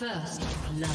First blood.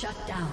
Shut down.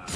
destroyed.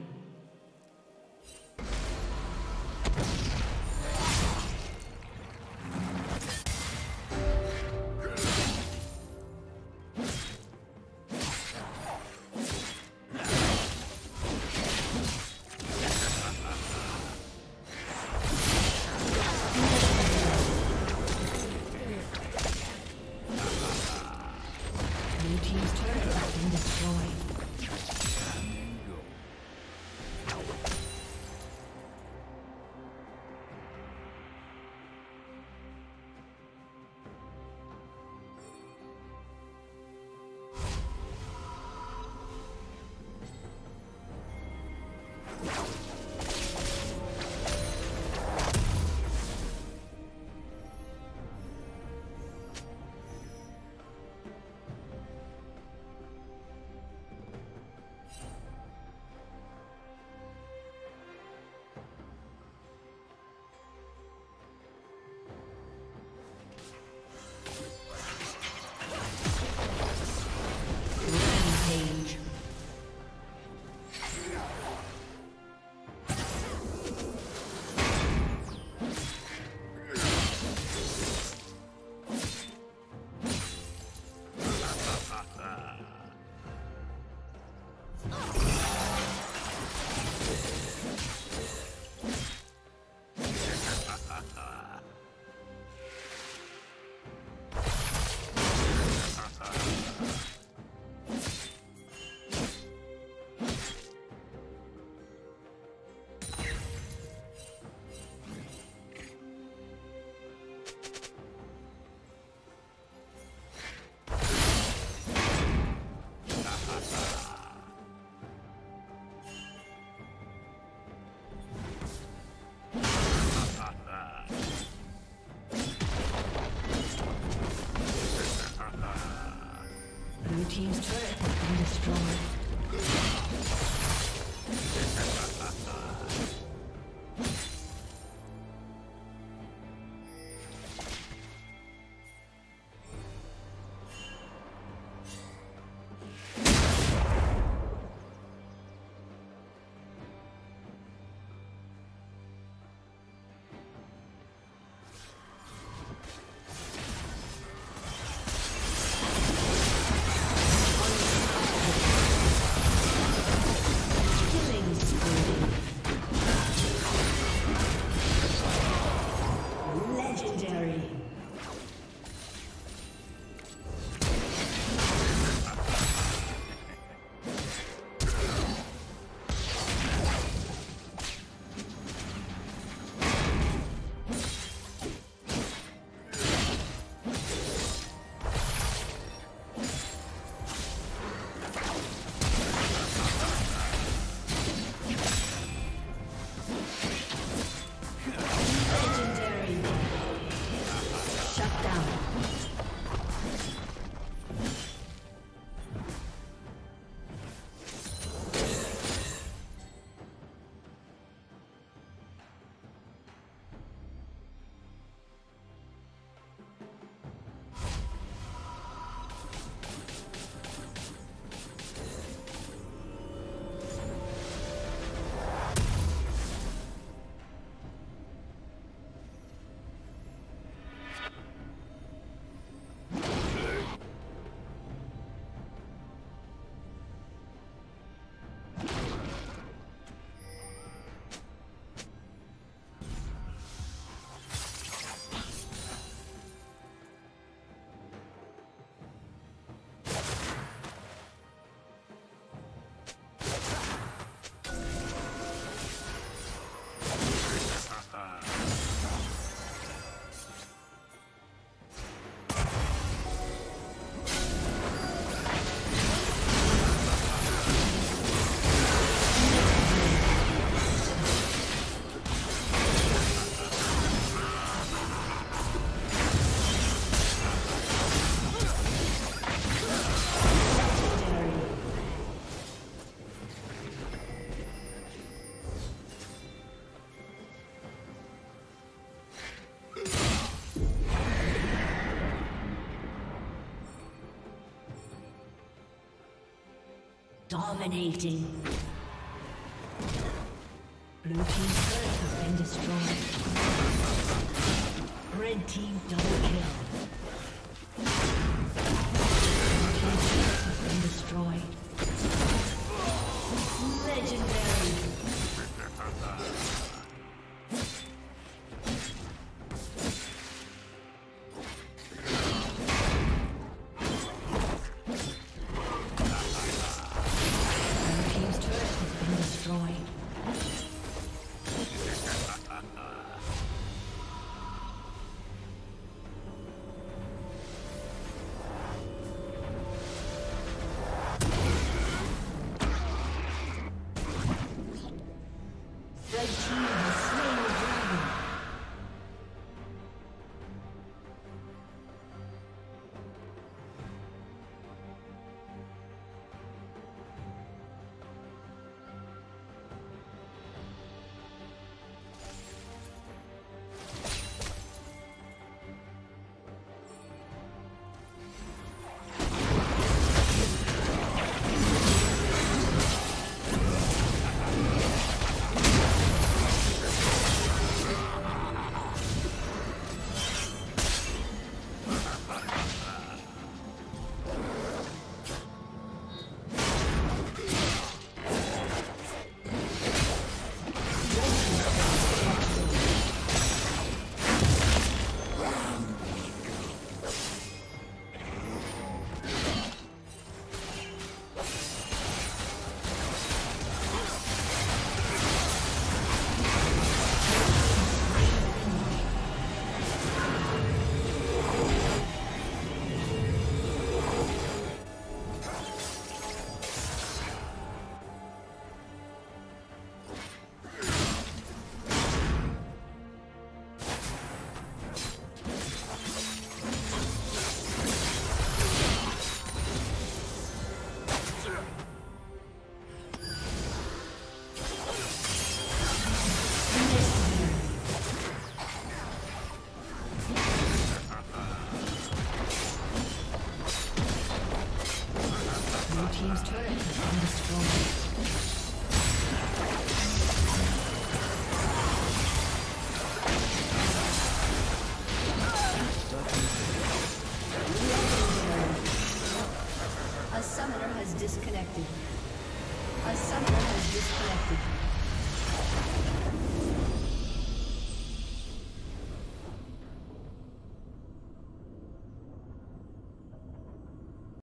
Team's turret has been destroyed. Dominating. Blue team's turret has been destroyed. Red team double kill. Blue team's turret has been destroyed. Legendary. A summoner has disconnected.